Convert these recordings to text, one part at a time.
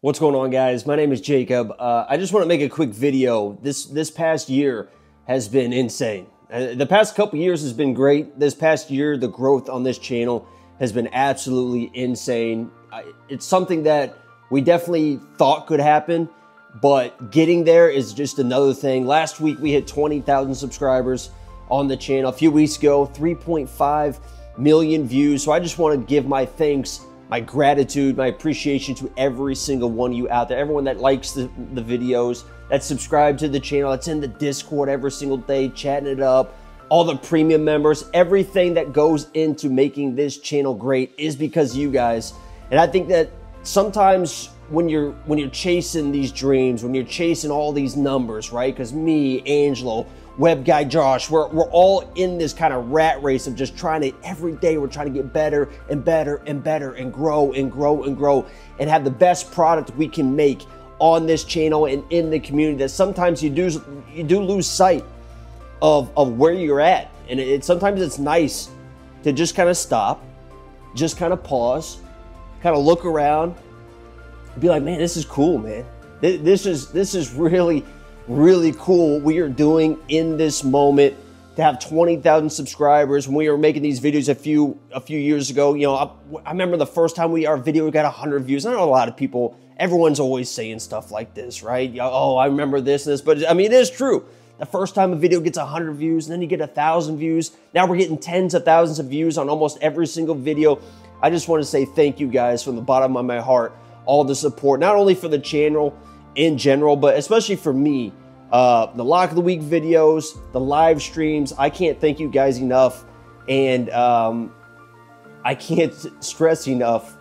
What's going on, guys? My name is Jacob. I just want to make a quick video. This past year has been insane. The past couple years has been great. This past year, the growth on this channel has been absolutely insane. It's something that we definitely thought could happen, but getting there is just another thing. Last week, we hit 20,000 subscribers on the channel. A few weeks ago, 3.5 million views. So I just want to give my thanks, my gratitude, my appreciation to every single one of you out there, everyone that likes the videos, that's subscribed to the channel, that's in the Discord every single day, chatting it up, all the premium members, everything that goes into making this channel great is because of you guys. And I think that sometimes when you're chasing these dreams, when you're chasing all these numbers, right? Because me, Angelo, Web Guy Josh, we're all in this kind of rat race of just trying to, every day we're trying to get better and better and better and grow and grow and grow and have the best product we can make on this channel and in the community, that sometimes you do lose sight of where you're at. And sometimes it's nice to just kind of stop, just kind of pause, kind of look around, be like, man, this is cool, man. This is really cool what we are doing in this moment, to have 20,000 subscribers. When we were making these videos a few years ago, you know, I remember the first time our video got 100 views. I know a lot of people, everyone's always saying stuff like this, right? Oh, I remember this, but I mean, it is true. The first time a video gets 100 views, and then you get 1,000 views. Now we're getting tens of thousands of views on almost every single video. I just want to say thank you guys from the bottom of my heart, all the support, not only for the channel in general, but especially for me. The Lock of the Week videos, the live streams, I can't thank you guys enough. And I can't stress enough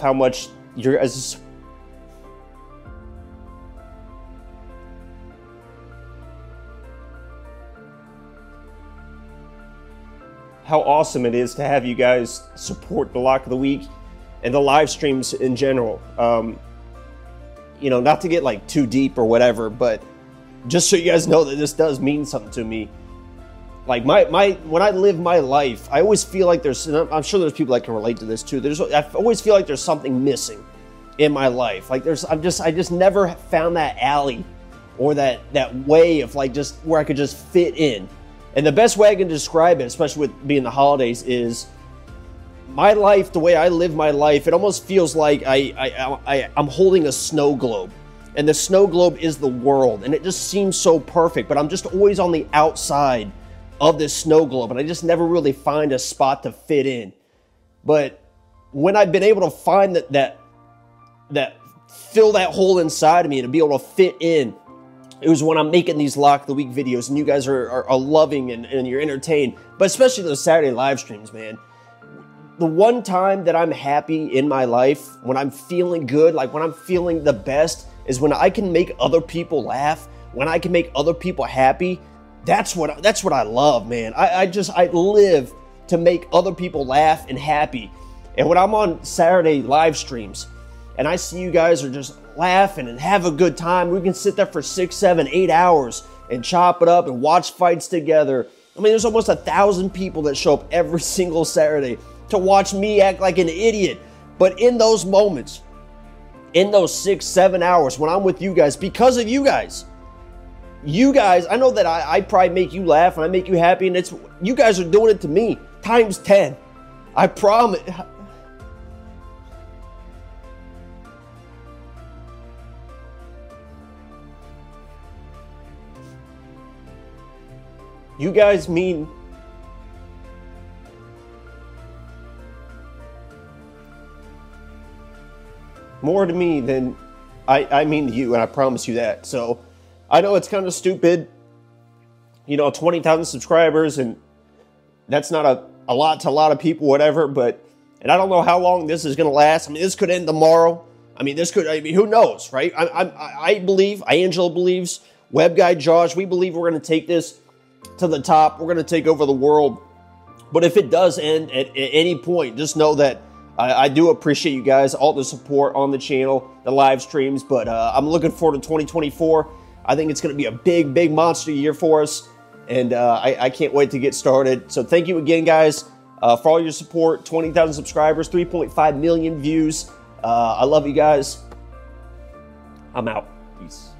how much your guys' how awesome it is to have you guys support the Lock of the Week and the live streams in general. You know, not to get like too deep or whatever, but just so you guys know that this does mean something to me. Like when I live my life, I always feel like there's, and I'm sure there's people that can relate to this too. I always feel like there's something missing in my life. Like I just never found that alley or that way of like just where I could just fit in. And the best way I can describe it, especially with being the holidays, is my life, the way I live my life, it almost feels like I'm holding a snow globe. And the snow globe is the world. And it just seems so perfect, but I'm just always on the outside of this snow globe. And I just never really find a spot to fit in. But when I've been able to find fill that hole inside of me and to be able to fit in, it was when I'm making these Lock of the Week videos and you guys are loving and you're entertained, but especially those Saturday live streams, man. The one time that I'm happy in my life, when I'm feeling good, like when I'm feeling the best, is when I can make other people laugh, when I can make other people happy. That's what I love, man. I live to make other people laugh and happy. And when I'm on Saturday live streams and I see you guys are just laughing and have a good time, we can sit there for 6, 7, 8 hours and chop it up and watch fights together. I mean, there's almost 1,000 people that show up every single Saturday to watch me act like an idiot. But in those moments, in those 6, 7 hours when I'm with you guys, because of you guys, I know that I probably make you laugh and I make you happy, and it's, you guys are doing it to me times 10. I promise. You guys mean, more to me than I mean to you, and I promise you that. So I know it's kind of stupid, you know, 20,000 subscribers, and that's not a lot to a lot of people, whatever, but, and I don't know how long this is going to last. I mean, this could end tomorrow. I mean, who knows, right? I believe, Angela believes, Web Guy Josh, we believe we're going to take this to the top. We're going to take over the world. But if it does end at any point, just know that I do appreciate you guys, all the support on the channel, the live streams. But I'm looking forward to 2024. I think it's going to be a big monster year for us. and I can't wait to get started. So thank you again, guys, for all your support. 20,000 subscribers, 3.5 million views. I love you guys. I'm out. Peace.